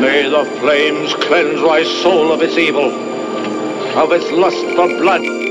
May the flames cleanse my soul of its evil, of its lust for blood.